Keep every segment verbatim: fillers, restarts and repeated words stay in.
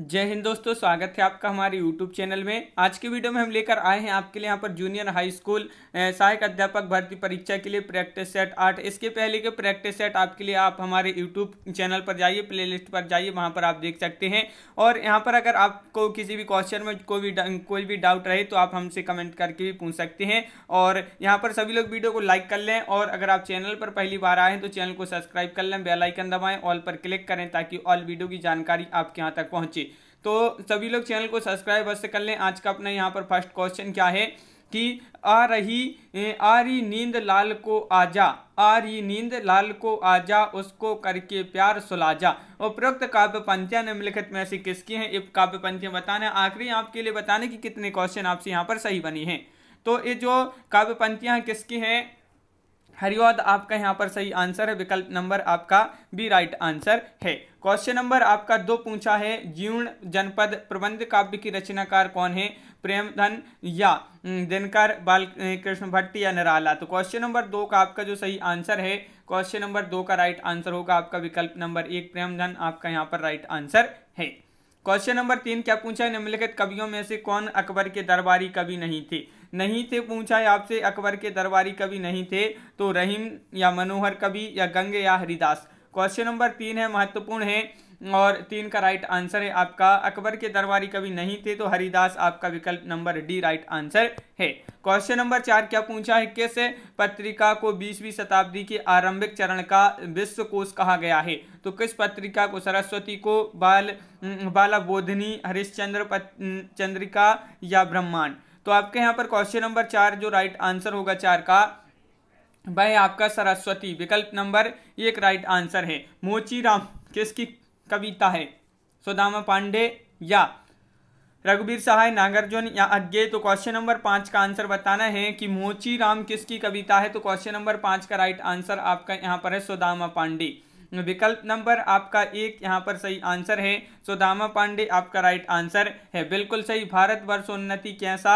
जय हिंद दोस्तों, स्वागत है आपका हमारे यूट्यूब चैनल में। आज की वीडियो में हम लेकर आए हैं आपके लिए यहाँ पर जूनियर हाई स्कूल सहायक अध्यापक भर्ती परीक्षा के लिए प्रैक्टिस सेट आठ। इसके पहले के प्रैक्टिस सेट आपके लिए आप हमारे यूट्यूब चैनल पर जाइए, प्लेलिस्ट पर जाइए, वहाँ पर आप देख सकते हैं। और यहाँ पर अगर आपको किसी भी क्वेश्चन में कोई भी कोई भी डाउट रहे तो आप हमसे कमेंट करके भी पूछ सकते हैं। और यहाँ पर सभी लोग वीडियो को लाइक कर लें, और अगर आप चैनल पर पहली बार आएँ तो चैनल को सब्सक्राइब कर लें, बेल आइकन दबाएँ, ऑल पर क्लिक करें ताकि ऑल वीडियो की जानकारी आपके यहाँ तक पहुँचे। तो सभी लोग चैनल को सब्सक्राइब अवश्य कर लें। आज का अपना यहाँ पर फर्स्ट क्वेश्चन क्या है कि आ रही आ रही नींद लाल को आजा, आ रही नींद लाल को आजा, उसको करके प्यार सुलाजा। उपरोक्त काव्य पंक्तियां निम्नलिखित में से किसकी हैं? ये काव्य पंक्तियां बताना, आखिरी आपके लिए बताने कि कितने क्वेश्चन आपसे यहाँ पर सही बनी हैं। तो ये जो काव्य पंक्तियां किसकी हैं? हरिऔध आपका यहाँ पर सही आंसर है, विकल्प नंबर आपका बी राइट आंसर है। क्वेश्चन नंबर आपका दो पूछा है, जीर्ण जनपद प्रबंध काव्य की रचनाकार कौन है? प्रेमधन या दिनकर, बालकृष्ण भट्ट या निराला। तो क्वेश्चन नंबर दो का आपका जो सही आंसर है, क्वेश्चन नंबर दो का राइट आंसर होगा आपका विकल्प नंबर एक, प्रेमधन आपका यहाँ पर राइट आंसर है। क्वेश्चन नंबर तीन क्या पूछा है, निम्नलिखित कवियों में से कौन अकबर के दरबारी कवि नहीं थे? नहीं थे पूछा है आपसे, अकबर के दरबारी कवि नहीं थे। तो रहीम या मनोहर कवि या गंगे या हरिदास। क्वेश्चन नंबर तीन है, महत्वपूर्ण है, और तीन का राइट आंसर है आपका अकबर के दरबारी कवि नहीं थे, तो हरिदास आपका विकल्प नंबर डी राइट आंसर है। क्वेश्चन नंबर चार क्या पूछा है, किस पत्रिका को बीसवीं शताब्दी के आरंभिक चरण का विश्वकोश कहा गया है? तो किस पत्रिका को? सरस्वती को, बाल बाला बोधनी, हरिश्चंद्र चंद्रिका या ब्रह्मांड। तो आपके यहाँ पर क्वेश्चन नंबर चार जो राइट आंसर होगा चार का, वह आपका सरस्वती, विकल्प नंबर एक राइट आंसर है। मोचीराम किसकी कविता है? सुदामा पांडे या रघुवीर सहाय, नागार्जुन या अज्ञेय। तो क्वेश्चन नंबर पाँच का आंसर बताना है कि मोचीराम किसकी कविता है। तो क्वेश्चन नंबर पाँच का राइट आंसर आपका यहाँ पर है सुदामा पांडे, विकल्प नंबर आपका एक यहाँ पर सही आंसर है। सुदामा पांडे आपका राइट आंसर है, बिल्कुल सही। भारत वर्षोन्नति कैसा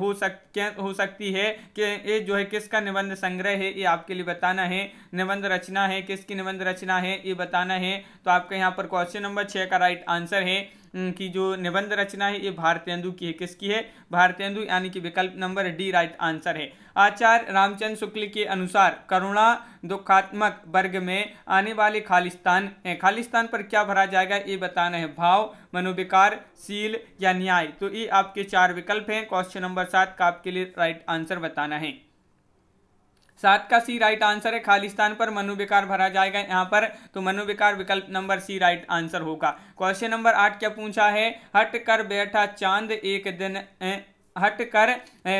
हो सक हो सकती है कि ये जो है किसका निबंध संग्रह है, ये आपके लिए बताना है। निबंध रचना है, किसकी निबंध रचना है ये बताना है। तो आपका यहाँ पर क्वेश्चन नंबर छः का राइट आंसर है कि जो निबंध रचना है ये भारतेंदु की है। किसकी है? भारतेंदु, यानी कि विकल्प नंबर डी राइट आंसर है। आचार्य रामचंद्र शुक्ल के अनुसार करुणा दुखात्मक वर्ग में आने वाले खालिस्तान है, खालिस्तान पर क्या भरा जाएगा ये बताना है। भाव, मनोविकार, शील या न्याय। तो ये आपके चार विकल्प हैं। क्वेश्चन नंबर सात का आपके लिए राइट आंसर बताना है। सात का सी राइट आंसर है, खालिस्तान पर मनोविकार भरा जाएगा यहाँ पर, तो मनोविकार विकल्प नंबर सी राइट आंसर होगा। क्वेश्चन नंबर आठ क्या पूछा है, हट कर बैठा चांद एक दिन ए, हट कर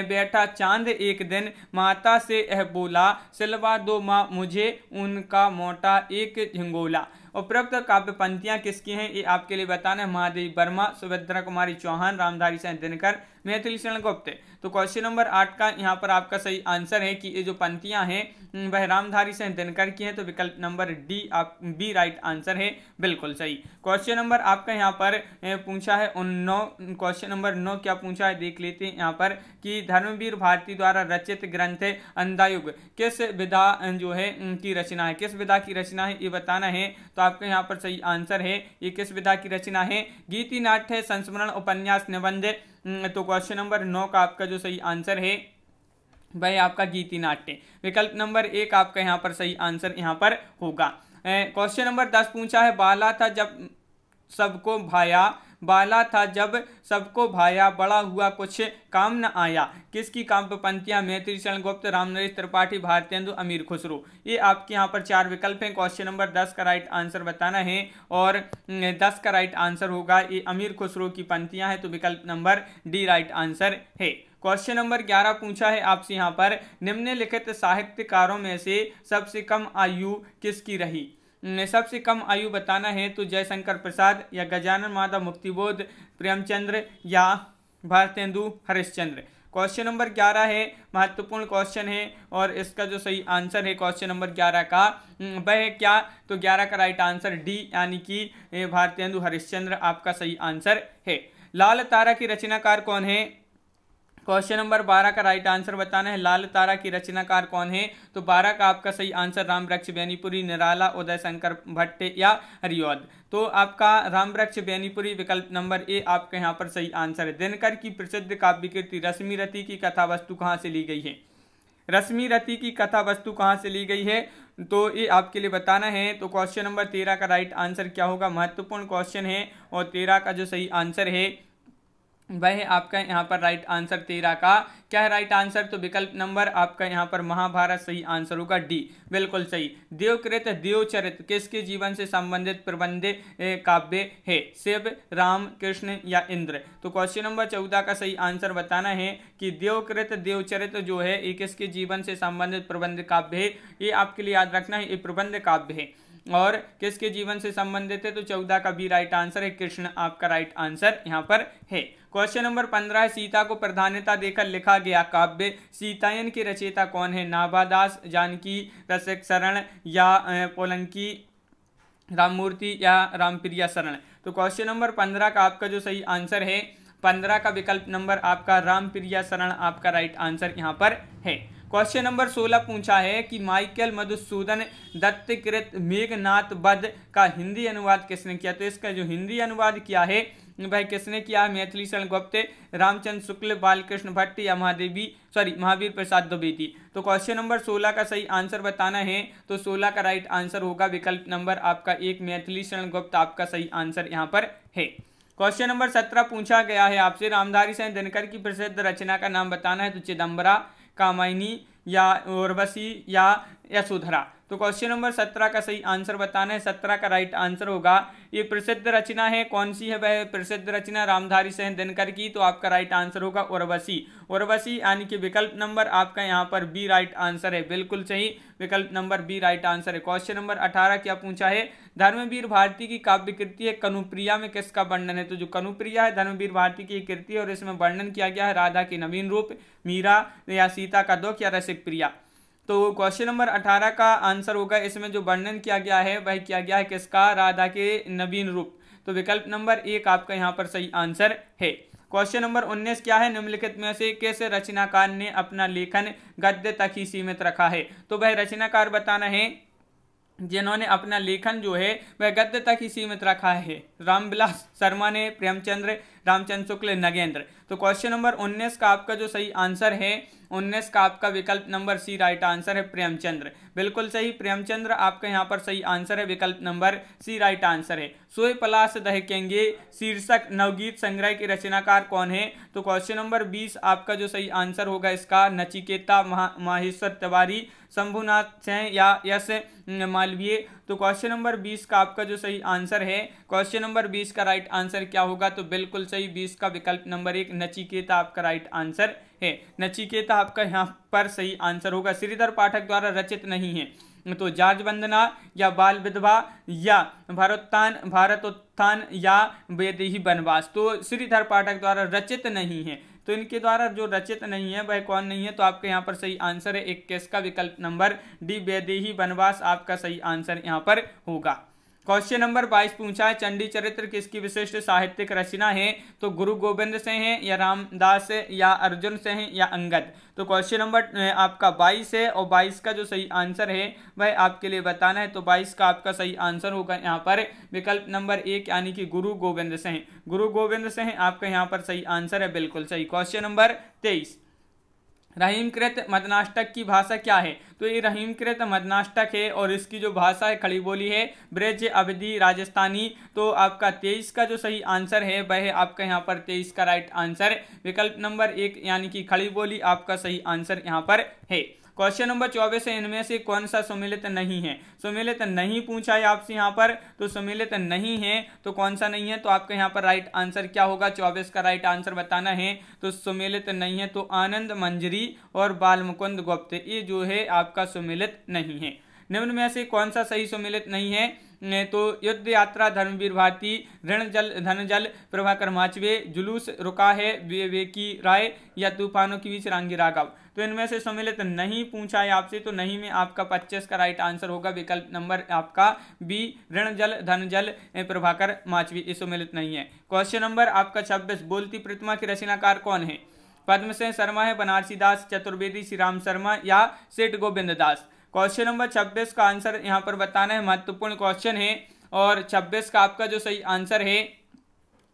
बैठा चांद एक दिन, माता से यह बोला, सिलवा दो माँ मुझे उनका मोटा एक झिंगोला। उपरोक्त काव्य पंक्तियाँ किसकी हैं ये आपके लिए बताना है। महादेवी वर्मा, सुभद्रा कुमारी चौहान, रामधारी सिंह दिनकर, मैथिली शरण गुप्त। तो क्वेश्चन नंबर आठ का यहाँ पर आपका सही आंसर है कि ये जो पंक्तियाँ हैं वह रामधारी सिंह दिनकर की हैं, तो विकल्प नंबर डी आप बी राइट आंसर है, बिल्कुल सही। क्वेश्चन नंबर आपका यहाँ पर पूछा है नौ, क्वेश्चन नंबर नौ क्या पूछा है देख लेते हैं यहाँ पर कि धर्मवीर भारती द्वारा रचित ग्रंथ अंधायुग किस विधा जो है की रचना है, किस विधा की रचना है ये बताना है। तो आपका यहाँ पर सही आंसर है, ये किस विधा की रचना है? गीति, नाट्य, संस्मरण, उपन्यास, निबंध। तो क्वेश्चन नंबर नौ का आपका जो सही आंसर है वह आपका गीति नाट्य, विकल्प नंबर एक आपका यहाँ पर सही आंसर यहाँ पर होगा। क्वेश्चन नंबर दस पूछा है, बाला था जब सबको भाया, बाला था जब सबको भाया, बड़ा हुआ कुछ काम न आया। किसकी काव्य पंक्तियाँ? मैथिली शरण गुप्त, रामनरेश त्रिपाठी, भारतेंदु, अमीर खुसरो। ये आपके यहाँ पर चार विकल्प हैं। क्वेश्चन नंबर दस का राइट आंसर बताना है, और दस का राइट आंसर होगा ये अमीर खुसरो की पंक्तियाँ हैं, तो विकल्प नंबर डी राइट आंसर है। क्वेश्चन नंबर ग्यारह पूछा है आपसे यहाँ पर, निम्नलिखित साहित्यकारों में से सबसे कम आयु किसकी रही? सबसे कम आयु बताना है। तो जयशंकर प्रसाद या गजानन माधव मुक्तिबोध, प्रेमचंद्र या भारतेंदु हरिश्चंद्र। क्वेश्चन नंबर ग्यारह है, महत्वपूर्ण क्वेश्चन है, और इसका जो सही आंसर है क्वेश्चन नंबर ग्यारह का वह क्या? तो ग्यारह का राइट आंसर डी, यानी कि भारतेंदु हरिश्चंद्र आपका सही आंसर है। लाल तारा की रचनाकार कौन है? क्वेश्चन नंबर बारह का राइट आंसर बताना है। लाल तारा की रचनाकार कौन है? तो बारह का आपका सही आंसर रामवृक्ष बेनीपुरी, निराला, उदय शंकर भट्ट या हरिऔध। तो आपका रामवृक्ष बेनीपुरी विकल्प नंबर ए आपका यहाँ पर सही आंसर है। दिनकर की प्रसिद्ध काव्य कृति रश्मि रति की कथा वस्तु कहाँ से ली गई है? रश्मि रति की कथा वस्तु कहाँ से ली गई है? तो ये आपके लिए बताना है। तो क्वेश्चन नंबर तेरह का राइट आंसर क्या होगा? महत्वपूर्ण क्वेश्चन है और तेरह का जो सही आंसर है वह आपका यहाँ पर राइट आंसर तेरह का क्या है राइट आंसर? तो विकल्प नंबर आपका यहाँ पर महाभारत सही आंसर होगा, डी बिल्कुल सही। देवकृत देवचरित किसके जीवन से संबंधित प्रबंध काव्य है? शिव, राम, कृष्ण या इंद्र? तो क्वेश्चन नंबर चौदह का सही आंसर बताना है कि देवकृत देवचरित जो है ये किसके जीवन से संबंधित प्रबंध काव्य है? ये आपके लिए याद रखना है, ये प्रबंध काव्य है और किसके जीवन से संबंधित है? तो चौदह का भी राइट आंसर है, कृष्ण आपका राइट आंसर यहाँ पर है। क्वेश्चन नंबर पंद्रह है, सीता को प्राधान्यता देकर लिखा गया काव्य सीतायन के रचयिता कौन है? नाभादास, जानकी, रसिक शरण या पोलंकी, राममूर्ति या रामप्रिया शरण? तो क्वेश्चन नंबर पंद्रह का आपका जो सही आंसर है, पंद्रह का विकल्प नंबर आपका रामप्रिया शरण आपका राइट आंसर यहाँ पर है। क्वेश्चन नंबर सोलह पूछा है कि माइकल मधुसूदन दत्तकृत मेघनाथ वध का हिंदी अनुवाद किसने किया? तो इसका जो हिंदी अनुवाद किया है वह किसने किया? मैथिली शरण गुप्त, रामचंद्र शुक्ल, बालकृष्ण भट्ट या महादेवी सॉरी महावीर प्रसाद द्विवेदी? तो क्वेश्चन नंबर सोलह का सही आंसर बताना है। तो सोलह का राइट आंसर होगा विकल्प नंबर आपका एक, मैथिली शरण गुप्त आपका सही आंसर यहाँ पर है। क्वेश्चन नंबर सत्रह पूछा गया है आपसे, रामधारी सिंह दिनकर की प्रसिद्ध रचना का नाम बताना है। तो चिदम्बरा, कामायनी या उर्वशी या यशोधरा? तो क्वेश्चन नंबर सत्रह का सही आंसर बताना है। सत्रह का राइट आंसर होगा, ये प्रसिद्ध रचना है, कौन सी है वह प्रसिद्ध रचना? रामधारी सिंह दिनकर की। तो आपका राइट आंसर होगा उर्वशी। उर्वशी यानी कि विकल्प नंबर आपका यहाँ पर बी राइट आंसर है, बिल्कुल सही विकल्प नंबर बी राइट आंसर है। क्वेश्चन नंबर अठारह क्या पूछा है? धर्मवीर भारती की काव्य कृति है कनुप्रिया में किसका वर्णन है? तो जो कनुप्रिया है धर्मवीर भारती की कृति है और इसमें वर्णन किया गया है राधा के नवीन रूप, मीरा या सीता का दुख या रसिक प्रिया? तो क्वेश्चन नंबर अठारह का आंसर होगा, इसमें जो वर्णन किया गया है वह किया गया है किसका? राधा के नवीन रूप। तो विकल्प नंबर एक आपका यहाँ पर सही आंसर है। क्वेश्चन नंबर उन्नीस क्या है? निम्नलिखित में से किस रचनाकार ने अपना लेखन गद्य तक ही सीमित रखा है? तो वह रचनाकार बताना है जिन्होंने अपना लेखन जो है वह गद्य तक ही सीमित रखा है। रामविलास शर्मा ने, प्रेमचंद्र, रामचंद्र शुक्ल, नगेंद्र? तो क्वेश्चन नंबर उन्नीस का आपका जो सही आंसर है, उन्नीस का आपका विकल्प नंबर सी राइट आंसर है, प्रेमचंद्र बिल्कुल सही। प्रेमचंद्र आपका यहाँ पर सही आंसर है, विकल्प नंबर सी राइट आंसर है। सोए पलाश दहकेंगे शीर्षक नवगीत संग्रह के रचनाकार कौन है? तो क्वेश्चन नंबर बीस आपका जो सही आंसर होगा इसका नचिकेता माहेश्वर तिवारी, शंभुनाथ सिंह या यश मालवीय? तो क्वेश्चन नंबर बीस का आपका जो सही आंसर है, क्वेश्चन नंबर बीस का राइट आंसर क्या होगा? तो बिल्कुल सही बीस का विकल्प नंबर एक नचिकेता आपका राइट आंसर है। नचिकेता आपका यहाँ पर सही आंसर होगा। श्रीधर पाठक द्वारा रचित नहीं है, तो जाज वंदना या बाल विधवा या भारतोत्थान भारतोत्थान या वेदेही वनवास? तो श्रीधर पाठक द्वारा रचित नहीं है, तो इनके द्वारा जो रचित नहीं है वह कौन नहीं है? तो आपके यहाँ पर सही आंसर है इक्कीस का विकल्प नंबर डी वेदेही वनवास आपका सही आंसर यहाँ पर होगा। क्वेश्चन नंबर बाईस पूछा है, चंडी चरित्र किसकी विशिष्ट साहित्यिक रचना है? तो गुरु गोविंद से हैं या रामदास है या अर्जुन से हैं या अंगद? तो क्वेश्चन नंबर आपका बाईस है और बाईस का जो सही आंसर है वह आपके लिए बताना है। तो बाईस का आपका सही आंसर होगा यहाँ पर विकल्प नंबर एक यानी कि गुरु गोविंद से हैं। गुरु गोविंद से हैं आपका यहाँ पर सही आंसर है, बिल्कुल सही। क्वेश्चन नंबर तेईस, रहीमकृत मदनाष्टक की भाषा क्या है? तो ये रहीमकृत मदनाष्टक है और इसकी जो भाषा है खड़ी बोली है, ब्रज, अवधी, राजस्थानी। तो आपका तेईस का जो सही आंसर है वह आपका यहाँ पर तेईस का राइट आंसर विकल्प नंबर एक यानी कि खड़ी बोली आपका सही आंसर यहाँ पर है। क्वेश्चन नंबर चौबीस है, इनमें से कौन सा सुमेलित नहीं है? सुमेलित नहीं पूछा है आपसे यहाँ पर, तो सुमेलित नहीं है तो कौन सा नहीं है? तो आपका यहाँ पर राइट आंसर क्या होगा? चौबीस का राइट आंसर बताना है। तो सुमेलित नहीं है तो आनंद मंजरी और बालमुकुंद गुप्त ये जो है आपका सुमेलित नहीं है। निम्न में से कौन सा सही सुमेलित नहीं है? तो युद्ध यात्रा धर्मवीर भारती, ऋण जल धन जल, प्रभाकर माचवे, जुलूस रुका है विवेकी राय या तूफानों के बीच रांगी राघव? तो इनमें से सम्मिलित नहीं पूछा है आपसे, तो नहीं में आपका पच्चीस का राइट आंसर होगा विकल्प नंबर आपका बी ऋण जल धन जल प्रभाकर माचवी ये सम्मिलित नहीं है। क्वेश्चन नंबर आपका छब्बीस, बोलती प्रतिमा के रचनाकार कौन है? पद्मसेन शर्मा है, बनारसी दास, चतुर्वेदी, श्री राम शर्मा या सेठ गोविंद दास। क्वेश्चन नंबर छब्बीस का आंसर यहाँ पर बताना है, महत्वपूर्ण क्वेश्चन है और छब्बीस का आपका जो सही आंसर है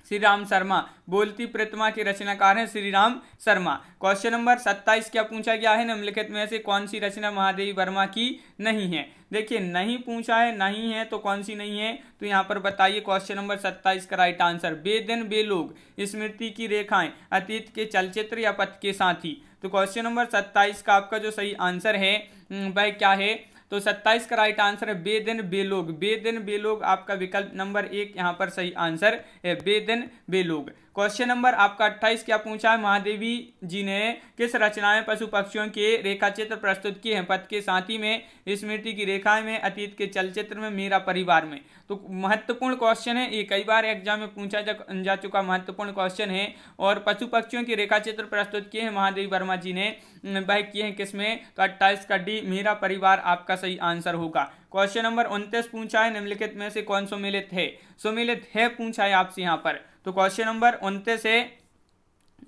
श्री राम शर्मा। बोलती प्रतिमा के रचनाकार हैं श्री राम शर्मा। क्वेश्चन नंबर सत्ताईस क्या पूछा गया है, निम्नलिखित में से कौन सी रचना महादेवी वर्मा की नहीं है। देखिए नहीं पूछा है, नहीं है तो कौन सी नहीं है तो यहाँ पर बताइए। क्वेश्चन नंबर सत्ताईस का राइट आंसर बे दिन बे लोग, स्मृति की रेखाएं, अतीत के चलचित्र या पथ के साथी। तो क्वेश्चन नंबर सत्ताईस का आपका जो सही आंसर है वह क्या है, तो सत्ताईस का राइट आंसर है बे दिन बे लोग। बे दिन बे लोग आपका विकल्प नंबर एक यहाँ पर सही आंसर है, बे दिन बे लोग। क्वेश्चन नंबर आपका अट्ठाईस क्या पूछा है, महादेवी जी ने किस रचना में पशु पक्षियों के रेखाचित्र प्रस्तुत किए हैं। पथ के साथी में, स्मृति की रेखाएं में, अतीत के चलचित्र में, मेरा परिवार में। तो महत्वपूर्ण क्वेश्चन है, ये कई बार एग्जाम में पूछा जा चुका महत्वपूर्ण क्वेश्चन है। और पशु पक्षियों के रेखाचित्र प्रस्तुत किए हैं महादेवी वर्मा जी ने, वह किए हैं किसमें, तो अट्ठाईस का डी मेरा परिवार आपका सही आंसर होगा। क्वेश्चन नंबर उनतीस पूछा है, निम्नलिखित में से कौन सुमेलित है। सुमेलित है पूछा है आपसे यहाँ पर, तो क्वेश्चन नंबर उनतीस है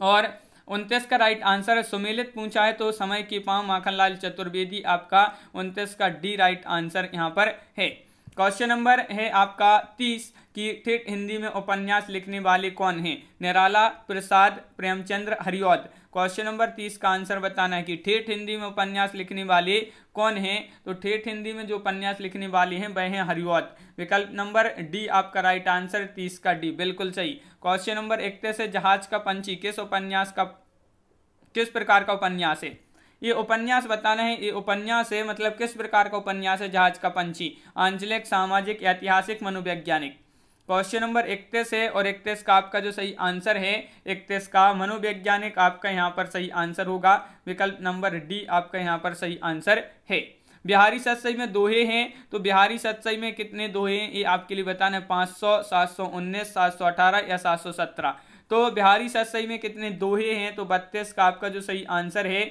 और उनतीस का राइट आंसर है सुमेलित पूछा है, तो समय की पाँव माखनलाल चतुर्वेदी आपका उनतीस का डी राइट आंसर यहाँ पर है। क्वेश्चन नंबर है आपका तीस कि ठेठ हिंदी में उपन्यास लिखने वाले कौन हैं, निराला, प्रसाद, प्रेमचंद्र, हरिऔध। क्वेश्चन नंबर तीस का आंसर बताना है कि ठेठ हिंदी में उपन्यास लिखने वाले कौन हैं, तो ठेठ हिंदी में जो उपन्यास लिखने वाले हैं वह हैं हरिऔध। विकल्प नंबर डी आपका राइट आंसर, तीस का डी बिल्कुल सही। क्वेश्चन नंबर इकतीस है, जहाज का पंछी किस उपन्यास का किस प्रकार का उपन्यास है। ये उपन्यास बताना है, ये उपन्यास है मतलब किस प्रकार का उपन्यास है जहाज का पंछी, आंचलिक, सामाजिक, ऐतिहासिक, मनोवैज्ञानिक। क्वेश्चन नंबर इकतीस है और इकतीस का आपका जो सही आंसर है, इकतीस का मनोवैज्ञानिक आपका यहाँ पर सही आंसर होगा। विकल्प नंबर डी आपका यहाँ पर सही आंसर है। बिहारी सतसई में दोहे हैं, तो बिहारी सतसई में कितने दोहे हैं ये आपके लिए बताना है, पाँच सौ, सात सौ उन्नीस, सात सौ अठारह या सात सौ सत्रह। तो बिहारी सतसई में कितने दोहे हैं, तो बत्तीस का आपका जो सही आंसर है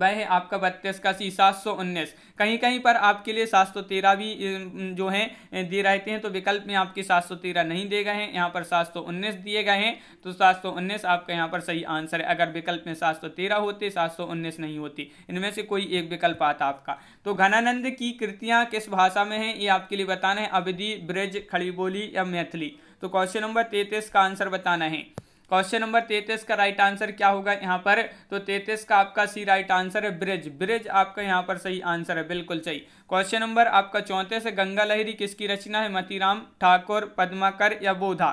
वह है आपका बत्तीस का सी सात सौ उन्नीस। कहीं कहीं पर आपके लिए सात सौ तेरह भी जो हैं दे रहते हैं, तो विकल्प में आपके सात सौ तेरह नहीं दिए गए हैं, यहाँ पर सात सौ उन्नीस दिए गए हैं, तो सात सौ उन्नीस आपका यहाँ पर सही आंसर है। अगर विकल्प में सात सौ तेरह होते, सात सौ उन्नीस नहीं होती, इनमें से कोई एक विकल्प आता आपका। तो घनानंद की कृतियाँ किस भाषा में हैं ये आपके लिए बताना है, अवधी, ब्रज, खड़ी बोली या मैथिली। तो क्वेश्चन नंबर तैंतीस का आंसर बताना है। क्वेश्चन नंबर तैंतीस का राइट आंसर क्या होगा यहाँ पर, तो तैंतीस का आपका सी राइट आंसर है ब्रिज। ब्रिज आपका यहाँ पर सही आंसर है, बिल्कुल सही। क्वेश्चन नंबर आपका चौंतीस है, गंगा लहरी किसकी रचना है, मतीराम, ठाकुर, पद्माकर या बोधा।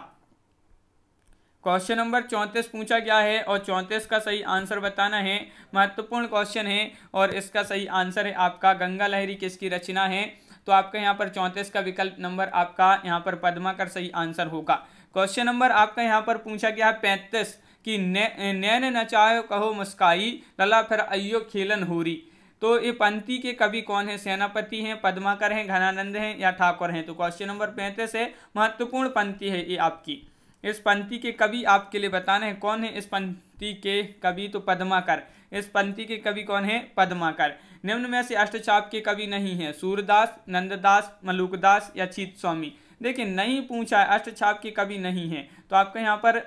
क्वेश्चन नंबर चौंतीस पूछा गया है और चौंतीस का सही आंसर बताना है, महत्वपूर्ण क्वेश्चन है और इसका सही आंसर है आपका गंगा लहरी किसकी रचना है। तो आपका यहाँ पर चौंतीस का विकल्प नंबर आपका यहाँ पर पद्माकर सही आंसर होगा। क्वेश्चन नंबर आपका यहाँ पर पूछा गया है पैंतीस कि नैन नचायो कहो मुस्काई, लला फिर अयो खेलन होरी। तो ये पंक्ति के कवि कौन है, सेनापति हैं, पद्माकर हैं, घनानंद हैं या ठाकुर हैं। तो क्वेश्चन नंबर पैंतीस है, महत्वपूर्ण पंक्ति है ये आपकी। इस पंक्ति के कवि आपके लिए बताना है कौन है इस पंक्ति के कवि, तो पद्माकर। इस पंक्ति के कवि कौन है, पद्माकर। निम्न में से अष्टचाप के कवि नहीं है, सूरदास, नंददास, मलुकदास या चीत स्वामी। देखिए नहीं पूछा है, अष्टछाप के कवि नहीं है, तो आपका यहाँ पर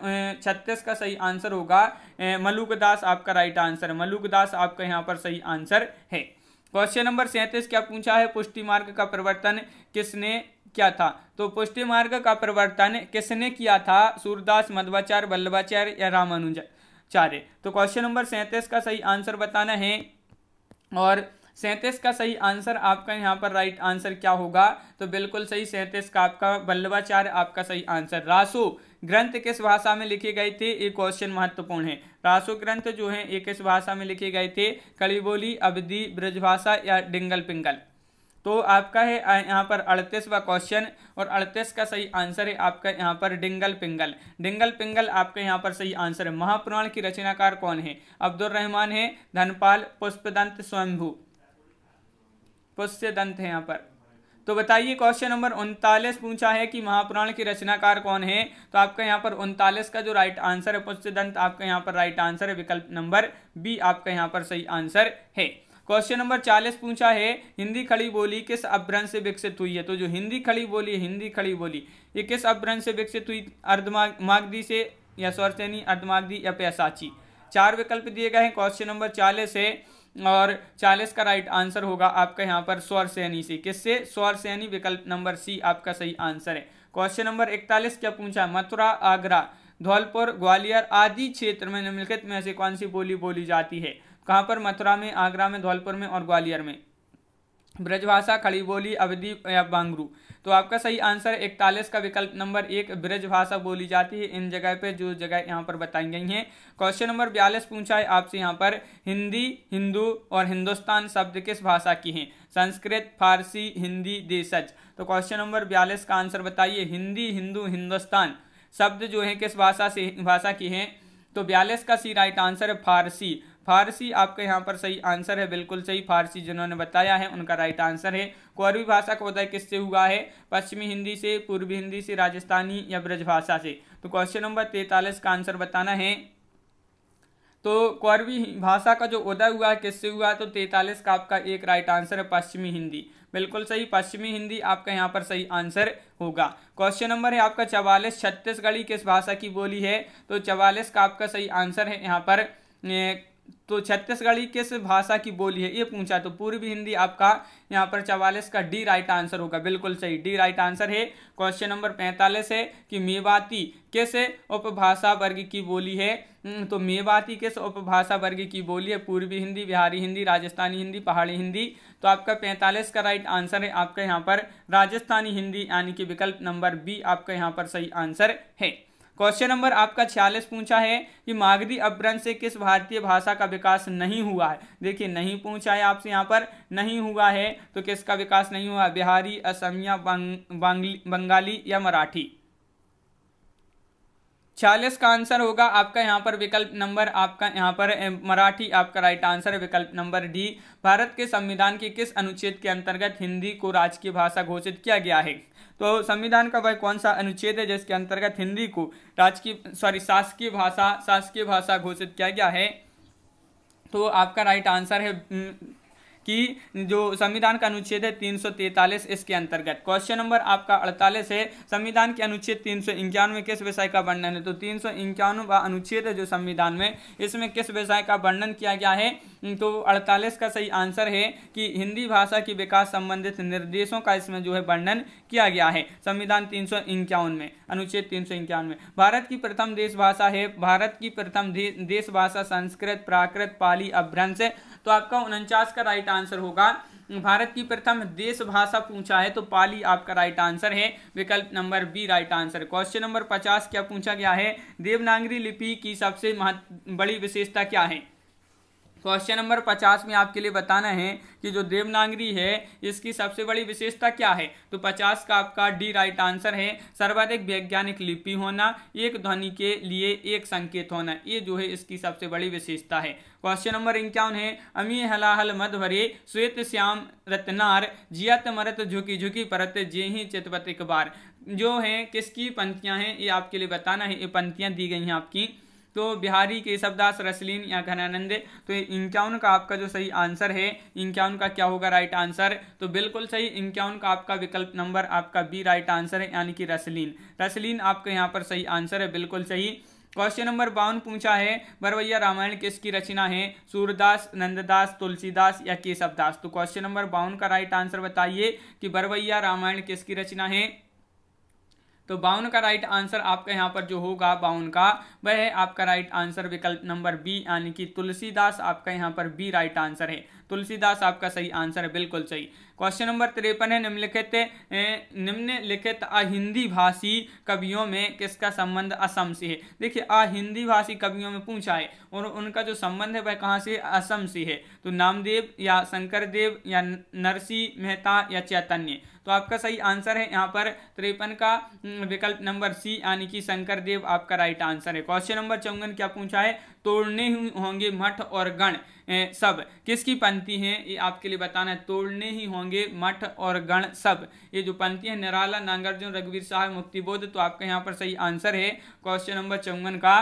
छत्तीस का सही आंसर होगा मलुकदास आपका राइट आंसर। मलुकदास आपका यहाँ पर सही आंसर है। क्वेश्चन नंबर सैंतीस क्या पूछा है, पुष्टि मार्ग का प्रवर्तन किसने क्या था। तो पुष्टि मार्ग का प्रवर्तन किसने किया था, सूरदास, मध्वाचार्य, वल्लभाचार्य या रामानुजाचार्य। तो क्वेश्चन नंबर सैंतीस का सही आंसर बताना है और सैंतीस का सही आंसर आपका यहाँ पर राइट आंसर क्या होगा, तो बिल्कुल सही सैंतीस का आपका वल्लभाचार्य आपका सही आंसर। रासो ग्रंथ किस भाषा में लिखे गए थे, ये क्वेश्चन महत्वपूर्ण है। रासो ग्रंथ जो है ये किस भाषा में लिखे गए थे, खड़ी बोली, अवधी, ब्रजभाषा या डिंगल पिंगल। तो आपका है यहाँ पर अड़तीसवा क्वेश्चन और अड़तीस का सही आंसर है आपका यहाँ पर डिंगल पिंगल। डिंगल पिंगल आपका यहाँ पर सही आंसर है। महापुराण की रचनाकार कौन है, अब्दुल रहमान है, धनपाल, पुष्पदंत, स्वयंभू। पुष्यदंत है यहाँ पर। तो बताइए क्वेश्चन नंबर उनतालीस पूछा है कि महापुराण के रचनाकार कौन है, तो आपका यहाँ पर उनतालीस का जो राइट आंसर है पुष्यदंत आपका यहाँ पर राइट आंसर है। विकल्प नंबर बी आपका यहाँ पर सही आंसर है। क्वेश्चन नंबर चालीस पूछा है, हिंदी खड़ी बोली किस अपभ्रंश से विकसित हुई है। तो जो हिंदी खड़ी बोली है, हिंदी खड़ी बोली ये किस अपभ्रंश से विकसित हुई, अर्धमागधी से या स्वरसेनी, अर्धमागधी या पैसाची। चार विकल्प दिए गए हैं क्वेश्चन नंबर चालीस है और चालीस का राइट आंसर होगा आपका यहाँ पर स्वरसेनी से। किससे? स्वरसेनी, विकल्प नंबर सी आपका सही आंसर है। क्वेश्चन नंबर इकतालीस क्या पूछा? मथुरा, आगरा, धौलपुर, ग्वालियर आदि क्षेत्र में निम्नलिखित में से कौन सी बोली बोली जाती है? कहाँ पर? मथुरा में, आगरा में, धौलपुर में और ग्वालियर में। ब्रजभाषा, खड़ी बोली, अवधी या बांगरू। तो आपका सही आंसर इकतालीस का विकल्प नंबर एक ब्रजभाषा बोली जाती है इन जगह पे जो जगह यहाँ पर बताई गई हैं। क्वेश्चन नंबर बयालीस पूछा है आपसे यहाँ पर हिंदी, हिंदू और हिंदुस्तान शब्द किस भाषा की हैं? संस्कृत, फारसी, हिंदी, देशज। तो क्वेश्चन नंबर बयालीस का आंसर बताइए। हिंदी, हिंदू, हिंदुस्तान शब्द जो है किस भाषा से भाषा की हैं? तो बयालीस का सी राइट आंसर है फारसी। फारसी आपका यहाँ पर सही आंसर है, बिल्कुल सही फारसी जिन्होंने बताया है उनका राइट आंसर है। कोरवी भाषा का उदय किससे हुआ है? पश्चिमी हिंदी से, पूर्वी हिंदी से, राजस्थानी या ब्रजभाषा से। तो क्वेश्चन नंबर तैंतालीस का आंसर बताना है। तो कोरवी भाषा का जो उदय हुआ है किससे हुआ? तो तैंतालीस का आपका एक राइट आंसर है पश्चिमी हिंदी, बिल्कुल सही पश्चिमी हिंदी आपका यहाँ पर सही आंसर होगा। क्वेश्चन नंबर है आपका चवालीस, छत्तीसगढ़ी किस भाषा की बोली है? तो चवालीस का आपका सही आंसर है यहाँ पर। तो छत्तीसगढ़ी किस भाषा की बोली है ये पूछा, तो पूर्वी हिंदी आपका यहाँ पर चवालीस का डी राइट आंसर होगा, बिल्कुल सही डी राइट आंसर है। क्वेश्चन नंबर पैंतालीस है कि मेवाती किस उपभाषा वर्ग की बोली है? तो मेवाती किस उपभाषा वर्ग की बोली है? पूर्वी हिंदी, बिहारी हिंदी, राजस्थानी हिंदी, पहाड़ी हिंदी। तो आपका पैंतालीस का राइट आंसर है आपका यहाँ पर राजस्थानी हिंदी, यानी कि विकल्प नंबर बी आपका यहाँ पर सही आंसर है। क्वेश्चन नंबर आपका छियालीस पूछा है कि मागधी अपभ्रंश से किस भारतीय भाषा का विकास नहीं हुआ है? देखिए नहीं पूछा है आपसे यहाँ पर नहीं हुआ है, तो किसका विकास नहीं हुआ? बिहारी, असमिया, बंगाली या मराठी। छियालीस का आंसर होगा आपका यहाँ पर विकल्प नंबर आपका यहाँ पर मराठी आपका राइट आंसर है, विकल्प नंबर डी। भारत के संविधान के किस अनुच्छेद के अंतर्गत हिंदी को राजकीय भाषा घोषित किया गया है? तो संविधान का वह कौन सा अनुच्छेद है जिसके अंतर्गत हिंदी को राजकीय सॉरी शासकीय भाषा शासकीय भाषा घोषित किया गया है? तो आपका राइट आंसर है कि जो संविधान का अनुच्छेद है तीन सौ तैंतालीस, इसके अंतर्गत। क्वेश्चन नंबर आपका अड़तालीस है संविधान के अनुच्छेद तीन सौ इक्यानवे किस विषय का वर्णन है? तो तीन सौ इक्यानवा अनुच्छेद है जो संविधान में, इसमें किस विषय का वर्णन किया गया है? तो अड़तालीस का सही आंसर है कि हिंदी भाषा की विकास संबंधित निर्देशों का इसमें जो है वर्णन किया गया है संविधान तीन सौ इक्यावन में, अनुच्छेद तीन सौ इक्यानवे। भारत की प्रथम देश भाषा है, भारत की प्रथम देश भाषा संस्कृत, प्राकृत, पाली, अपभ्रंश। तो आपका उनचास का राइट आंसर होगा। भारत की प्रथम देश भाषा पूछा है तो पाली आपका राइट आंसर है, विकल्प number B right answer. Question number पचास क्या पूछा गया है? देवनागरी लिपि की सबसे महत्व बड़ी विशेषता क्या है? क्वेश्चन नंबर पचास में आपके लिए बताना है कि जो देवनागरी है इसकी सबसे बड़ी विशेषता क्या है? तो पचास का आपका डी राइट आंसर है सर्वाधिक वैज्ञानिक लिपि होना, एक ध्वनि के लिए एक संकेत होना, ये जो है इसकी सबसे बड़ी विशेषता है। क्वेश्चन नंबर इक्यावन है अमी हलाहल मद भरे श्वेत श्याम रत्नार जियत मरत झुकी झुकी परत जेहि चितवत एक बार। जो है किसकी पंक्तियाँ हैं ये आपके लिए बताना है, ये पंक्तियाँ दी गई हैं आपकी। तो बिहारी, केशवदास, रसलीन या घनानंद। तो इक्यावन का आपका जो सही आंसर है, इक्यावन का क्या होगा राइट आंसर? तो बिल्कुल सही इक्यावन का आपका विकल्प नंबर आपका बी राइट आंसर है, यानी कि रसलीन रसलीन आपका यहाँ पर सही आंसर है, बिल्कुल सही। क्वेश्चन नंबर बावन पूछा है बरवैया रामायण किसकी रचना है? सूरदास, नंददास, तुलसीदास या केशवदास। तो क्वेश्चन नंबर बावन का राइट आंसर बताइए कि बरवैया रामायण किसकी रचना है? तो बावन का राइट आंसर आपका यहाँ पर जो होगा बावन का वह है आपका राइट आंसर विकल्प नंबर बी, यानी कि तुलसीदास आपका यहाँ पर बी राइट आंसर है, तुलसीदास आपका सही आंसर है, बिल्कुल सही। क्वेश्चन नंबर तिरपन है निम्नलिखित निम्नलिखित अहिंदी भाषी कवियों में किसका संबंध असम से है? देखिए अहिंदी भाषी कवियों में पूछा है और उनका जो संबंध है वह कहाँ से? असम से है। तो नामदेव या शंकरदेव या नरसिंह मेहता या चैतन्य। तो आपका सही आंसर है यहाँ पर तिरपन का विकल्प नंबर सी, यानी कि शंकरदेव आपका राइट आंसर है। क्वेश्चन नंबर चौवन क्या पूछा है? तोड़ने ही होंगे मठ और गण सब किसकी पंक्ति है ये आपके लिए बताना है। तोड़ने ही होंगे मठ और गण सब, ये जो पंक्ति है निराला, नागार्जुन, रघुवीर साहब, मुक्तिबोध। तो आपका यहाँ पर सही आंसर है क्वेश्चन नंबर चौवन का।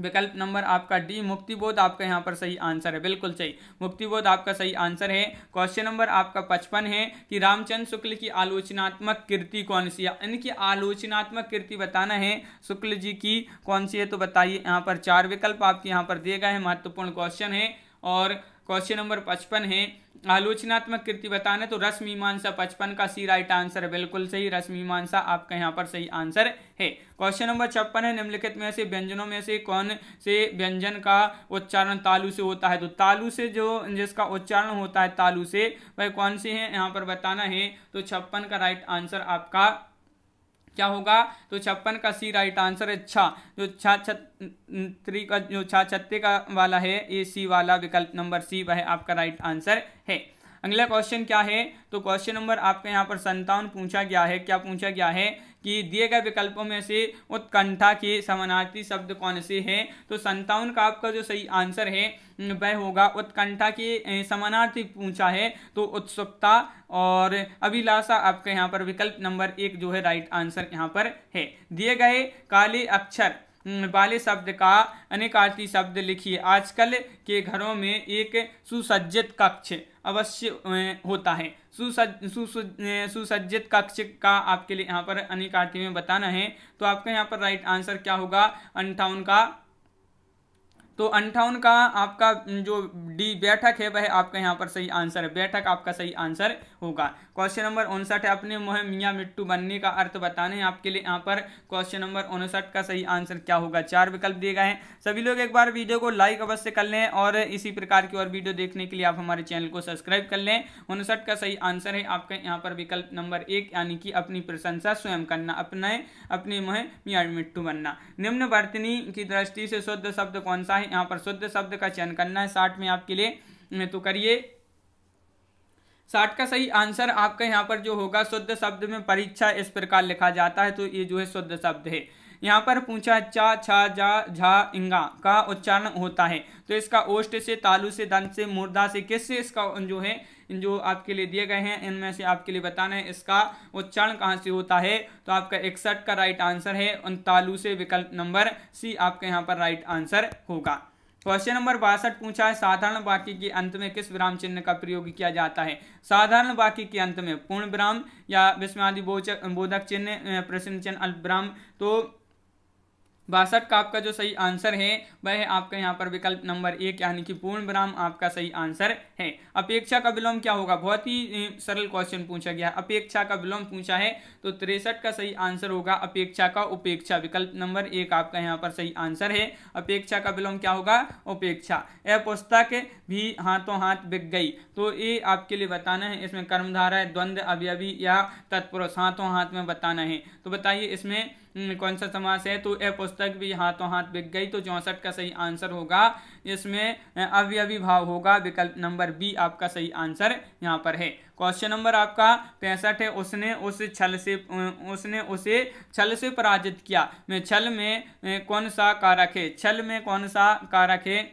विकल्प नंबर आपका डी मुक्तिबोध आपका यहाँ पर सही आंसर है, बिल्कुल सही, मुक्तिबोध आपका सही आंसर है। क्वेश्चन नंबर आपका पचपन है कि रामचंद्र शुक्ल की आलोचनात्मक कृति कौन सी है, इनकी आलोचनात्मक कृति बताना है शुक्ल जी की कौन सी है, तो बताइए। यहाँ पर चार विकल्प आपके यहाँ पर दिए गए हैं, महत्वपूर्ण क्वेश्चन है। और क्वेश्चन नंबर पचपन है आलोचनात्मक कृति बताना, तो रस मीमांसा पचपन का सी राइट आंसर है, बिल्कुल सही, रस मीमांसा आपका यहाँ पर सही आंसर है। क्वेश्चन नंबर छप्पन है निम्नलिखित में से व्यंजनों में से कौन से व्यंजन का उच्चारण तालु से होता है, तो तालु से जो जिसका उच्चारण होता है तालु से वह कौन से हैं यहाँ पर बताना है, तो छप्पन का राइट आंसर आपका क्या होगा, तो छप्पन का सी राइट आंसर है छा, जो छा छत्री का जो छा छत्ते का वाला है ये सी वाला विकल्प नंबर सी वह आपका राइट आंसर है। अगला क्वेश्चन क्या है, तो क्वेश्चन नंबर आपके यहाँ पर संतावन पूछा गया है, क्या पूछा गया है कि दिए गए विकल्पों में से उत्कंठा के समानार्थी शब्द कौन से हैं, तो संतावन का आपका जो सही आंसर है वह होगा उत्कंठा के समानार्थी पूछा है तो उत्सुकता और अभिलाषा आपके यहाँ पर विकल्प नंबर एक जो है राइट आंसर यहाँ पर है। दिए गए काले अक्षर वाले शब्द का अनेकार्थी शब्द लिखिए, आजकल के घरों में एक सुसज्जित कक्ष अवश्य होता है, सुसज सुसज्जित कक्ष का आपके लिए यहाँ पर अनेकार्थी में बताना है, तो आपका यहाँ पर राइट आंसर क्या होगा अंठावन का, तो अंठावन का आपका जो डी बैठक है वह आपका यहाँ पर सही आंसर है, बैठक आपका सही आंसर होगा। क्वेश्चन नंबर उनसठ है अपने मुँह मियाँ मिट्टू बनने का अर्थ बताने हैं, आपके लिए यहाँ पर क्वेश्चन नंबर उनसठ का सही आंसर क्या होगा, चार विकल्प दिए गए हैं। सभी लोग एक बार वीडियो को लाइक अवश्य कर लें और इसी प्रकार की और वीडियो देखने के लिए आप हमारे चैनल को सब्सक्राइब कर लें। उनसठ का सही आंसर है आपका यहाँ पर विकल्प नंबर एक, यानी कि अपनी प्रशंसा स्वयं करना, अपने अपने मुँह मियाँ मिट्टू बनना। निम्न वर्तनी की दृष्टि से शुद्ध शब्द कौन सा है, यहाँ पर शुद्ध शब्द का चयन करना है साठ में आपके लिए, तो करिए। साठ का सही आंसर आपका यहाँ पर जो होगा शुद्ध शब्द में परीक्षा इस प्रकार लिखा जाता है, तो ये जो है शुद्ध शब्द है। यहाँ पर पूछा चा छा जा झा इंगा का उच्चारण होता है, तो इसका ओष्ठ से तालु से दंत से मूर्धा से किससे इसका जो है जो आपके लिए दिए गए हैं इनमें से आपके लिए बताना है इसका उच्चारण कहाँ से होता है, तो आपका इकसठ का राइट आंसर है उन तालु से विकल्प नंबर सी आपके यहाँ पर राइट आंसर होगा। क्वेश्चन नंबर बासठ पूछा है साधारण वाक्य के अंत में किस विराम चिन्ह का प्रयोग किया जाता है, साधारण वाक्य के अंत में पूर्ण विराम या विस्मयादि बोधक बोधक चिन्ह प्रश्न चिन्ह अल्प विराम, तो बासठ का आपका जो सही आंसर है वह है आपका यहाँ पर विकल्प नंबर एक, यानी कि पूर्ण विराम आपका सही आंसर है। अपेक्षा का विलोम क्या होगा, बहुत ही सरल क्वेश्चन पूछा गया है, अपेक्षा का विलोम पूछा है, तो तिरसठ का सही आंसर होगा अपेक्षा का उपेक्षा, विकल्प नंबर एक आपका यहाँ पर सही आंसर है। अपेक्षा का विलोम क्या होगा उपेक्षा। यह पुस्तक भी हाथों हाथ बिक गई, तो ये आपके लिए बताना है, इसमें कर्मधारा द्वंद्व अवयवी या तत्पुरुष हाथों हाथ में बताना है, तो बताइए इसमें कौन सा समास है, तो यह पुस्तक भी हाथों हाथ बिक गई, तो चौंसठ का सही आंसर होगा, इसमें अवयवी भाव होगा, विकल्प नंबर बी आपका सही आंसर यहाँ पर है। क्वेश्चन नंबर आपका पैंसठ है उसने उस छल से उसने उसे छल से पराजित किया, में छल में कौन सा कारक है, छल में कौन सा कारक है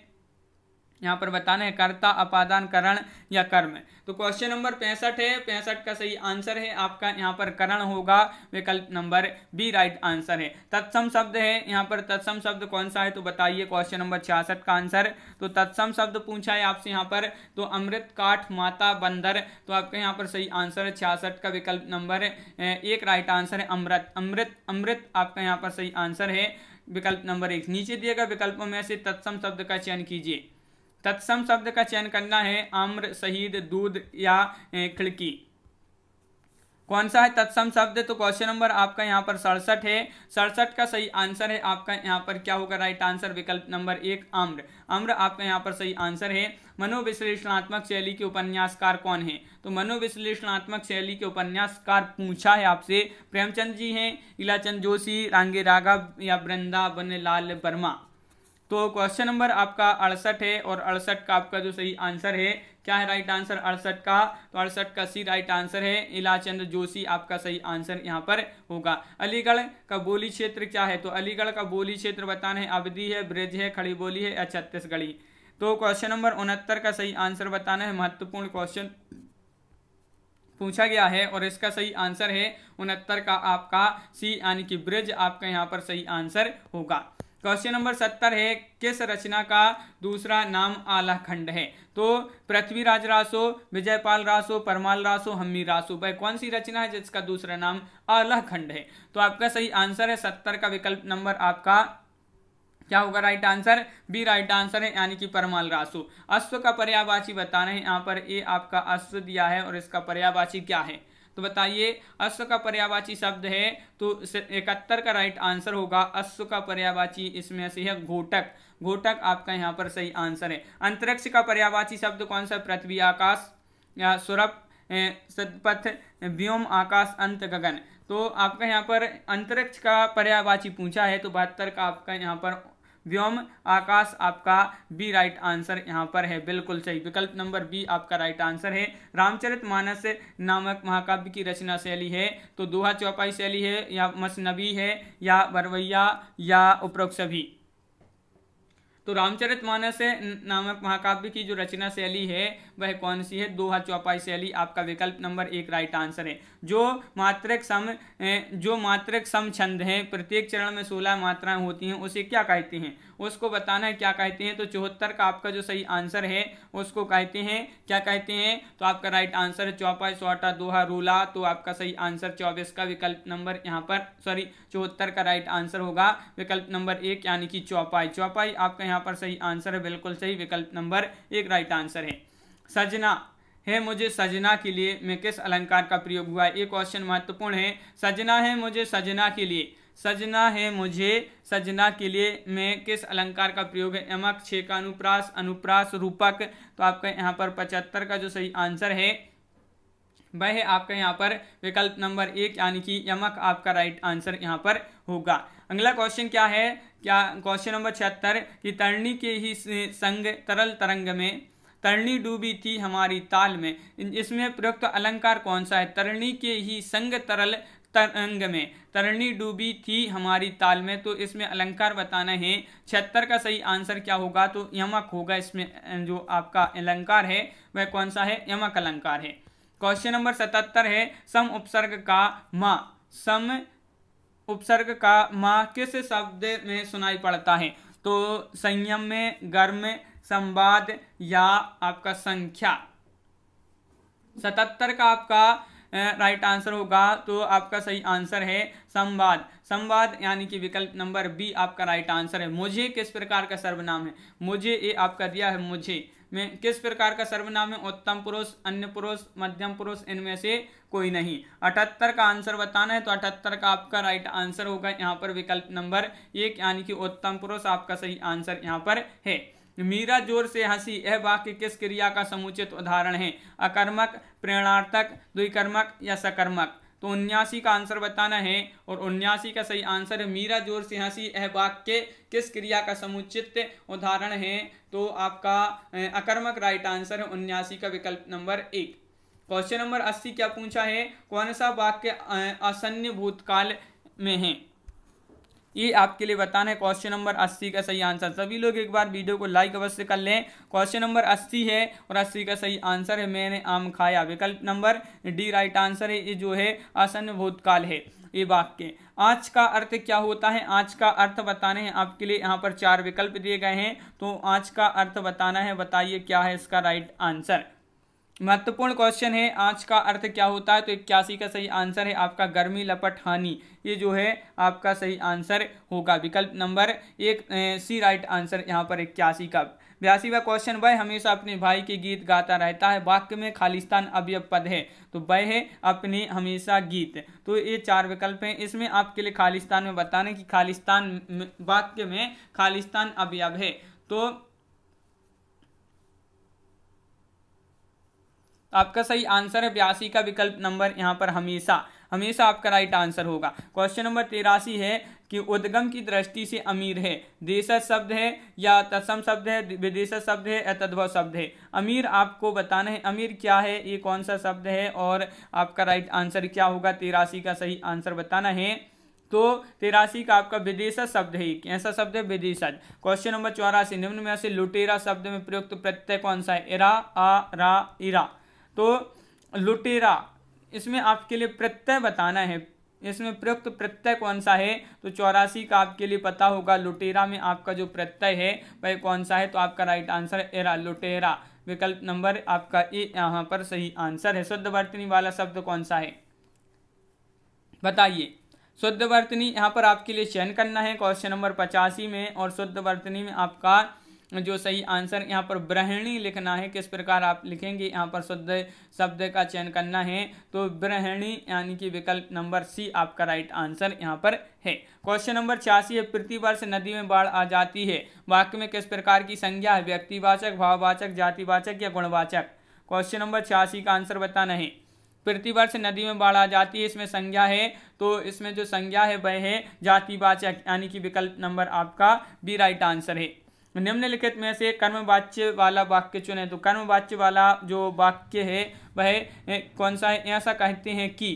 यहाँ पर बताना है, कर्ता अपादान करण या कर्म, तो क्वेश्चन नंबर पैंसठ है, पैंसठ का सही आंसर है आपका यहाँ पर करण होगा, विकल्प नंबर बी राइट आंसर है। तत्सम शब्द है यहाँ पर, तत्सम शब्द कौन सा है, तो बताइए क्वेश्चन नंबर छियासठ का आंसर, तो तत्सम शब्द पूछा है आपसे यहाँ पर, तो अमृत काठ माता बंदर, तो आपका यहाँ पर सही आंसर है छियासठ का विकल्प नंबर एक राइट आंसर है अमृत, अमृत अमृत आपका यहाँ पर सही आंसर है विकल्प नंबर एक। नीचे दिए गए विकल्पों में से तत्सम शब्द का चयन कीजिए, तत्सम शब्द का चयन करना है आम्र शहीद दूध या खिड़की, कौन सा है तत्सम शब्द, तो क्वेश्चन नंबर आपका यहाँ पर सड़सठ है, सड़सठ का सही आंसर है आपका यहाँ पर क्या होगा राइट आंसर, विकल्प नंबर एक आम्र, आम्र आपका यहाँ पर सही आंसर है। मनोविश्लेषणात्मक शैली के उपन्यासकार कौन है, तो मनोविश्लेषणात्मक शैली के उपन्यासकार पूछा है आपसे, प्रेमचंद जी हैं, इलाचंद जोशी, रांगे राघव या वृंदावन लाल वर्मा, तो क्वेश्चन नंबर आपका अड़सठ है और अड़सठ का आपका जो सही आंसर है क्या है राइट आंसर अड़सठ का, तो अड़सठ का सी राइट आंसर है इलाचंद जोशी आपका सही आंसर यहाँ पर होगा। अलीगढ़ का बोली क्षेत्र क्या है, तो अलीगढ़ का बोली क्षेत्र बताना है अवधी है, ब्रज है, खड़ी बोली है या छत्तीसगढ़ी, तो क्वेश्चन नंबर उनहत्तर का सही आंसर बताना है, महत्वपूर्ण क्वेश्चन पूछा गया है और इसका सही आंसर है उनहत्तर का आपका सी, यानी कि ब्रज आपका यहाँ पर सही आंसर होगा। क्वेश्चन नंबर सत्तर है, किस रचना का दूसरा नाम आला खंड है? तो पृथ्वीराज रासो, विजयपाल रासो, परमाल रासो, हम्मी रासो, वह कौन सी रचना है जिसका दूसरा नाम आला खंड है? तो आपका सही आंसर है सत्तर का विकल्प नंबर आपका क्या होगा right answer, B right answer है, यानी कि परमाल रासो। अश्व का पर्यायवाची बताना है, यहाँ पर ए आपका अश्व दिया है और इसका पर्यायवाची क्या है तो बताइए, अश्व का पर्यायवाची शब्द है तो इकहत्तर का राइट आंसर होगा अश्व का पर्यायवाची इसमें से है घोटक, घोटक आपका यहाँ पर सही आंसर है। अंतरिक्ष का पर्यायवाची शब्द कौन सा? पृथ्वी आकाश या सुरभ सतपथ व्योम आकाश अंत गगन, तो आपका यहाँ पर अंतरिक्ष का पर्यायवाची पूछा है तो बहत्तर का आपका यहाँ पर व्योम आकाश आपका बी राइट आंसर यहाँ पर है, बिल्कुल सही विकल्प नंबर बी आपका राइट आंसर है। रामचरितमानस नामक महाकाव्य की रचना शैली है तो दोहा चौपाई शैली है या मसनबी है या बरवैया या उपरोक्त सभी। तो रामचरितमानस नामक महाकाव्य की जो रचना शैली है वह कौन सी है? दोहा चौपाई शैली आपका विकल्प नंबर एक राइट आंसर है। जो मात्रक सम जो मात्रक सम छंद है, प्रत्येक चरण में सोलह मात्राएं होती हैं, उसे क्या कहते हैं? उसको बताना है क्या कहते हैं, तो चौहत्तर का आपका जो सही आंसर है उसको कहते हैं क्या कहते हैं, तो आपका राइट आंसर है चौपाई सौटा दोहा रूला, तो आपका सही आंसर चौबीस का विकल्प नंबर यहाँ पर सॉरी चौहत्तर का राइट आंसर होगा विकल्प नंबर एक यानी कि चौपाई, चौपाई आपका यहाँ पर सही आंसर है, बिल्कुल सही विकल्प नंबर एक राइट आंसर है। सजना है मुझे सजना के लिए में किस अलंकार का प्रयोग हुआ है? ये क्वेश्चन महत्वपूर्ण है। सजना है मुझे सजना के लिए, सजना है मुझे सजना के लिए में किस अलंकार का प्रयोग है? यमक, छेका अनुप्रास, अनुप्रास, रूपक, तो आपका यहाँ पर पचहत्तर का जो सही आंसर है वह है आपका यहाँ पर विकल्प नंबर एक यानी कि यमक आपका राइट आंसर यहाँ पर होगा। अगला क्वेश्चन क्या है, क्या क्वेश्चन नंबर छिहत्तर कि तरणी के ही संग तरल तरंग में तरणी डूबी थी हमारी ताल में, इसमें प्रयुक्त अलंकार कौन सा है? तरणी के ही संग तरल तरंग में तरणी डूबी थी हमारी ताल में, तो इसमें अलंकार बताना है। छिहत्तर का सही आंसर क्या होगा? तो यमक होगा, इसमें जो आपका अलंकार है वह कौन सा है? यमक अलंकार है। क्वेश्चन नंबर सतहत्तर है, सम उपसर्ग का माँ, सम उपसर्ग का माँ किस शब्द में सुनाई पड़ता है? तो संयम में, गर्म, संवाद या आपका संख्या, सतहत्तर का आपका राइट आंसर होगा तो आपका सही आंसर है संवाद, संवाद यानी कि विकल्प नंबर बी आपका राइट आंसर है। मुझे किस प्रकार का सर्वनाम है? मुझे ये आपका दिया है मुझे में किस प्रकार का सर्वनाम है? उत्तम पुरुष, अन्य पुरुष, मध्यम पुरुष, इनमें से कोई नहीं। अठहत्तर का आंसर बताना है तो अठहत्तर का आपका राइट आंसर होगा यहाँ पर विकल्प नंबर एक यानी कि उत्तम पुरुष आपका सही आंसर यहाँ पर है। मीरा जोर से हंसी, यह वाक्य किस क्रिया का समुचित उदाहरण है? अकर्मक, प्रेरणार्थक, द्विकर्मक या सकर्मक, तो उन्यासी का आंसर बताना है और उन्यासी का सही आंसर है मीरा जोर से हंसी यह वाक्य किस क्रिया का समुचित उदाहरण है, तो आपका अकर्मक राइट आंसर है उन्यासी का विकल्प नंबर एक। क्वेश्चन नंबर अस्सी क्या पूछा है, कौन सा वाक्य असन्न भूतकाल में है? ये आपके लिए बताना है क्वेश्चन नंबर अस्सी का सही आंसर। सभी लोग एक बार वीडियो को लाइक अवश्य कर लें। क्वेश्चन नंबर अस्सी है और अस्सी का सही आंसर है मैंने आम खाया, विकल्प नंबर डी राइट आंसर है। ये जो है आसन्न भूतकाल है ये वाक्य। आँच का अर्थ क्या होता है? आँच का अर्थ बताने हैं आपके लिए यहाँ पर चार विकल्प दिए गए हैं तो आँच का अर्थ बताना है, बताइए क्या है इसका राइट आंसर। महत्वपूर्ण क्वेश्चन है, आँच का अर्थ क्या होता है? तो इक्यासी का सही आंसर है आपका गर्मी, लपट, हानि, ये जो है आपका सही आंसर होगा विकल्प नंबर एक सी राइट आंसर यहाँ पर इक्यासी का। बयासीवा क्वेश्चन, वह हमेशा अपने भाई के गीत गाता रहता है, वाक्य में खालिस्तान अवयव पद है तो वह है अपने हमेशा गीत, तो ये चार विकल्प हैं। इसमें आपके लिए खालिस्तान में बताने कि खालिस्तान वाक्य में खालिस्तान अवयव है, तो आपका सही आंसर है बयासी का विकल्प नंबर यहाँ पर हमेशा, हमेशा आपका राइट आंसर होगा। क्वेश्चन नंबर तिरासी है कि उद्गम की दृष्टि से अमीर है, देशज शब्द है या तत्सम शब्द है, विदेशज शब्द है या तद्भव शब्द है? अमीर आपको बताना है, अमीर क्या है, ये कौन सा शब्द है और आपका राइट आंसर क्या होगा? तिरासी का सही आंसर बताना है तो तिरासी का आपका विदेशज शब्द है, ऐसा शब्द है विदेशज। क्वेश्चन नंबर चौरासी, निम्न में से लुटेरा शब्द में प्रयुक्त प्रत्यय कौन सा है? इरा, आ, रा, इरा, तो लुटेरा इसमें आपके लिए प्रत्यय बताना है, इसमें प्रयुक्त प्रत्यय कौन सा है, तो चौरासी का आपके लिए पता होगा लुटेरा में आपका जो प्रत्यय है वह कौन सा है, तो आपका राइट आंसर एरा लुटेरा, विकल्प नंबर आपका ए यहाँ पर सही आंसर है। शुद्ध वर्तनी वाला शब्द कौन सा है बताइए, शुद्ध वर्तनी यहाँ पर आपके लिए चयन करना है क्वेश्चन नंबर पचासी में, और शुद्ध वर्तनी में आपका जो सही आंसर यहाँ पर ब्रह्णी लिखना है। किस प्रकार आप लिखेंगे यहाँ पर शुद्ध शब्द का चयन करना है, तो ब्रह्णी यानी कि विकल्प नंबर सी आपका राइट आंसर यहाँ पर है। क्वेश्चन नंबर छियासी है, प्रतिवर्ष नदी में बाढ़ आ जाती है, वाक्य में किस प्रकार की संज्ञा है, व्यक्तिवाचक, भाववाचक, जातिवाचक या गुणवाचक। क्वेश्चन नंबर छियासी का आंसर बताना है। प्रतिवर्ष नदी में बाढ़ आ जाती है, इसमें संज्ञा है, तो इसमें जो संज्ञा है वह है जातिवाचक, यानी कि विकल्प नंबर आपका बी राइट आंसर है। निम्नलिखित में से कर्मवाच्य वाला वाक्य चुने, तो कर्मवाच्य वाला जो वाक्य है वह कौन सा है। ऐसा कहते हैं कि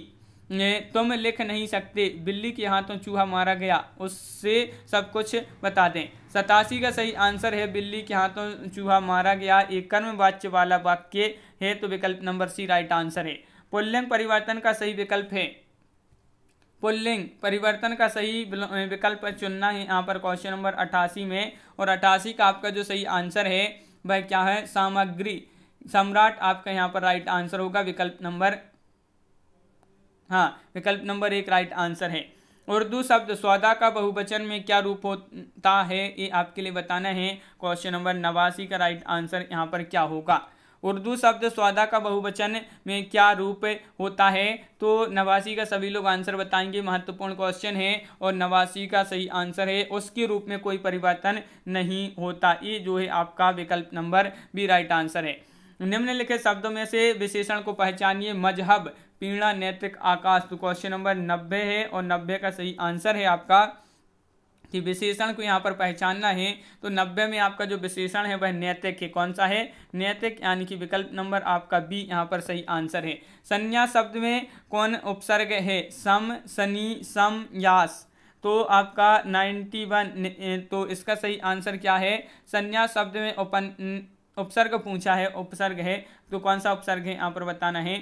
तुम लिख नहीं सकते, बिल्ली के हाथों चूहा मारा गया, उससे सब कुछ बता दें। सतासी का सही आंसर है बिल्ली के हाथों चूहा मारा गया, एक कर्मवाच्य वाला वाक्य है, तो विकल्प नंबर सी राइट आंसर है। पुल्लिंग परिवर्तन का सही विकल्प है, पुल्लिंग परिवर्तन का सही विकल्प चुनना है यहाँ पर क्वेश्चन नंबर अट्ठासी में, और अट्ठासी का आपका जो सही आंसर है वह क्या है, सामग्री, सम्राट आपका यहाँ पर राइट आंसर होगा, विकल्प नंबर हाँ विकल्प नंबर एक राइट आंसर है। उर्दू शब्द सौदा का बहुवचन में क्या रूप होता है, ये आपके लिए बताना है, क्वेश्चन नंबर नवासी का राइट आंसर यहाँ पर क्या होगा। उर्दू शब्द सौदा का बहुवचन में क्या रूप होता है, तो नवासी का सभी लोग आंसर बताएंगे, महत्वपूर्ण क्वेश्चन है और नवासी का सही आंसर है, उसके रूप में कोई परिवर्तन नहीं होता, ये जो है आपका विकल्प नंबर बी राइट आंसर है। निम्नलिखित शब्दों में से विशेषण को पहचानिए, मजहब, पीड़ा, नैतिक, आकाश। तो क्वेश्चन नंबर नब्बे है और नब्बे का सही आंसर है आपका कि विशेषण को यहाँ पर पहचानना है, तो नब्बे में आपका जो विशेषण है वह नैतिक है, कौन सा है, नैतिक, यानी कि विकल्प नंबर आपका बी यहाँ पर सही आंसर है। संज्ञा शब्द में कौन उपसर्ग है, सम, सनी, सम, यास, तो आपका इक्यानवे, तो इसका सही आंसर क्या है, संज्ञा शब्द में उपन उपसर्ग पूछा है, उपसर्ग है, तो कौन सा उपसर्ग है यहाँ पर बताना है,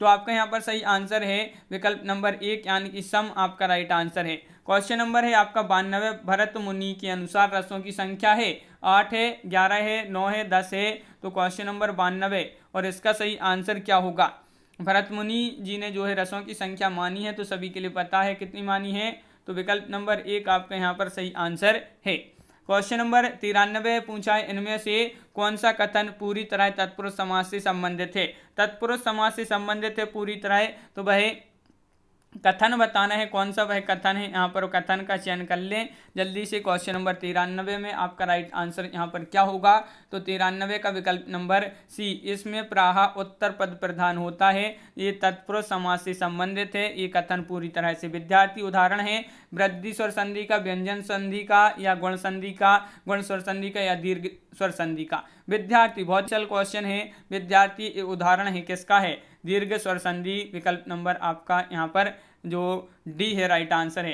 तो आपका यहाँ पर सही आंसर है विकल्प नंबर एक यानी कि सम आपका राइट आंसर है। क्वेश्चन नंबर है आपका बानवे, भरत मुनि के अनुसार रसों की संख्या है, आठ है, ग्यारह है, नौ है, दस है, तो क्वेश्चन नंबर बानवे और इसका सही आंसर क्या होगा। भरत मुनि जी ने जो है रसों की संख्या मानी है, तो सभी के लिए पता है कितनी मानी है, तो विकल्प नंबर एक आपका यहाँ पर सही आंसर है। क्वेश्चन नंबर तिरानवे पूछा है, इनमें से कौन सा कथन पूरी तरह तत्पुरुष समाज से संबंधित है, तत्पुरुष समाज से संबंधित है पूरी तरह, तो वह कथन बताना है, कौन सा वह कथन है, यहाँ पर कथन का चयन कर लें जल्दी से। क्वेश्चन नंबर तिरानवे में आपका राइट आंसर यहाँ पर क्या होगा, तो तिरानवे का विकल्प नंबर सी, इसमें प्राह उत्तर पद प्रधान होता है, ये तत्पुरुष समास से संबंधित है, ये कथन पूरी तरह से। विद्यार्थी उदाहरण है वृद्धि स्वर संधि का, व्यंजन संधि का या गुण संधि का, गुण स्वर संधि का या दीर्घ स्वर संधि का। विद्यार्थी बहुत चल क्वेश्चन है, विद्यार्थी उदाहरण है किसका है, दीर्घ स्वर संधि, विकल्प नंबर आपका यहाँ पर जो डी है राइट आंसर है।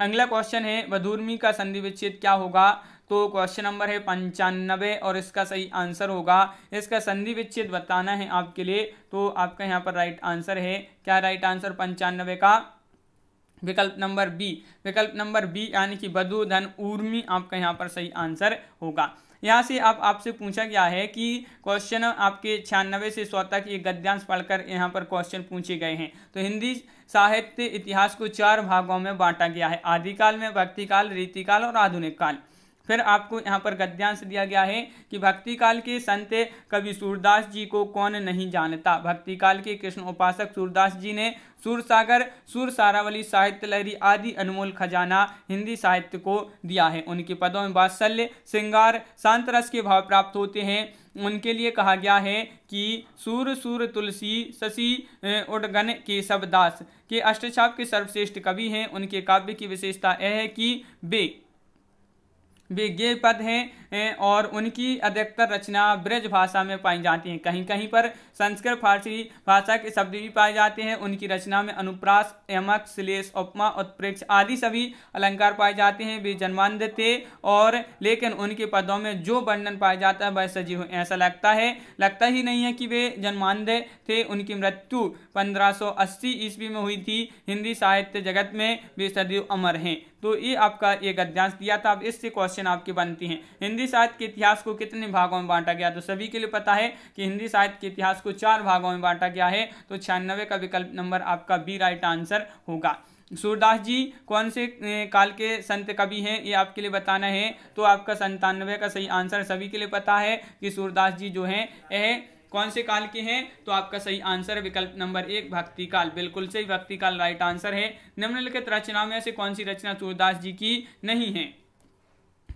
अगला क्वेश्चन है बधूर्मी का संधि विच्छेद क्या होगा, तो क्वेश्चन नंबर है पंचानवे और इसका सही आंसर होगा, इसका संधि विच्छेद बताना है आपके लिए, तो आपका यहाँ पर राइट आंसर है क्या, राइट आंसर पंचानवे का विकल्प नंबर बी, विकल्प नंबर बी यानी कि बधू धन ऊर्मी आपका यहाँ पर सही आंसर होगा। यहाँ से आप आपसे पूछा गया है कि क्वेश्चन आपके छियानवे से सौ तक ये गद्यांश पढ़कर यहाँ पर क्वेश्चन पूछे गए हैं। तो हिंदी साहित्य इतिहास को चार भागों में बांटा गया है, आदिकाल में, भक्तिकाल, रीतिकाल और आधुनिक काल। फिर आपको यहाँ पर गद्यांश दिया गया है कि भक्तिकाल के संत कवि सूरदास जी को कौन नहीं जानता, भक्तिकाल के कृष्ण उपासक सूरदास जी ने सूरसागर, सूर सारावली, साहित्य लहरी आदि अनमोल खजाना हिंदी साहित्य को दिया है। उनके पदों में वात्सल्य, श्रृंगार, शांत रस के भाव प्राप्त होते हैं। उनके लिए कहा गया है कि सूर सूर तुलसी शशि उडगन केशव दास के अष्टछाप के सर्वश्रेष्ठ कवि हैं। उनके काव्य की विशेषता यह है कि वे विज्ञेय पद हैं और उनकी अधिकतर रचना ब्रज भाषा में पाई जाती हैं। कहीं कहीं पर संस्कृत फारसी भाषा के शब्द भी पाए जाते हैं। उनकी रचना में अनुप्रास, यमक, श्लेष, उपमा, उत्प्रेक्ष आदि सभी अलंकार पाए जाते हैं। वे जन्मांध थे और लेकिन उनके पदों में जो वर्णन पाया जाता है वह सजीव है। ऐसा लगता है लगता ही नहीं है कि वे जन्मांध थे। उनकी मृत्यु पंद्रह सौ अस्सी ईस्वी में हुई थी। हिंदी साहित्य जगत में वे सदैव अमर हैं। तो ये आपका एक अध्याय दिया था। अब इससे क्वेश्चन आपके बनती हैं। हिंदी साहित्य के इतिहास को कितने भागों में बांटा गया? तो सभी के लिए पता है कि हिंदी साहित्य के इतिहास को चार भागों में बांटा गया है। तो छियानवे का विकल्प नंबर आपका बी राइट आंसर होगा। सूरदास जी कौन से काल के संत कवि हैं, ये आपके लिए बताना है। तो आपका संतानवे का सही आंसर सभी के लिए पता है कि सूरदास जी जो हैं यह कौन से काल के हैं। तो आपका सही आंसर विकल्प नंबर एक भक्ति काल, बिल्कुल सही भक्ति काल राइट आंसर है। निम्नलिखित रचना में से कौन सी रचना सूरदास जी की नहीं है?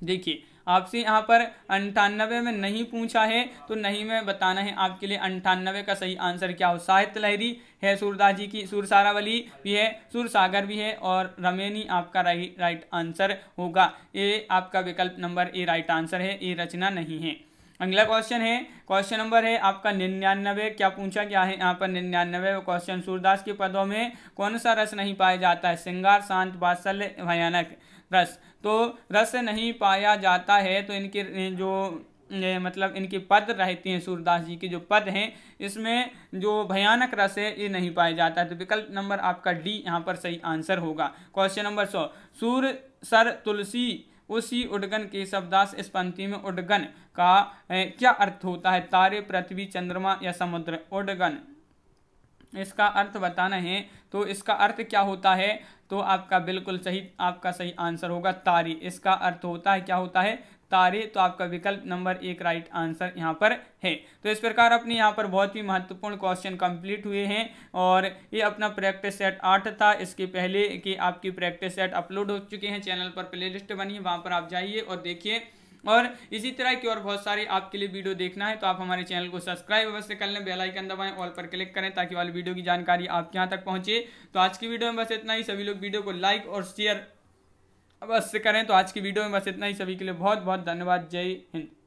देखिए आपसे यहाँ पर अंठानवे में नहीं पूछा है तो नहीं में बताना है आपके लिए। अंठानवे का सही आंसर क्या हो? साहित्य लहरी है सूरदास जी की, सुरसारावली भी है, सुरसागर भी है और रमेनी आपका राइट राइट आंसर होगा। ये आपका विकल्प नंबर ए राइट आंसर है, ये रचना नहीं है। अगला क्वेश्चन है, क्वेश्चन नंबर है आपका निन्यानवे। क्या पूछा गया है यहाँ पर? निन्यानवे क्वेश्चन, सूरदास के पदों में कौन सा रस नहीं पाया जाता है? श्रृंगार, शांत, वात्सल्य, भयानक रस। तो रस नहीं पाया जाता है। तो इनके जो मतलब इनके पद रहते हैं, सूरदास जी के जो पद हैं इसमें जो भयानक रस है ये नहीं पाया जाता है। तो विकल्प नंबर आपका डी यहाँ पर सही आंसर होगा। क्वेश्चन नंबर सौ, सूर सर तुलसी उसी उडगन के शब्दास। इस पंक्ति में उडगन का ए, क्या अर्थ होता है? तारे, पृथ्वी, चंद्रमा या समुद्र। उडगन इसका अर्थ बताना है। तो इसका अर्थ क्या होता है? तो आपका बिल्कुल सही आपका सही आंसर होगा तारे। इसका अर्थ होता है क्या होता है? तारे। तो आपका विकल्प नंबर एक राइट आंसर यहाँ पर है। तो इस प्रकार अपने यहाँ पर बहुत ही महत्वपूर्ण क्वेश्चन कंप्लीट हुए हैं और ये अपना प्रैक्टिस सेट आठ था। इसके पहले कि आपकी प्रैक्टिस सेट अपलोड हो चुके हैं, चैनल पर प्लेलिस्ट बनी है, वहाँ पर आप जाइए और देखिए। और इसी तरह की और बहुत सारे आपके लिए वीडियो देखना है तो आप हमारे चैनल को सब्सक्राइब अवश्य कर लें, बेल आइकन दबाएं, ऑल पर क्लिक करें ताकि वाली वीडियो की जानकारी आपके यहाँ तक पहुँचे। तो आज की वीडियो में बस इतना ही। सभी लोग वीडियो को लाइक और शेयर अवश्य करें। तो आज की वीडियो में बस इतना ही। सभी के लिए बहुत बहुत धन्यवाद। जय हिंद।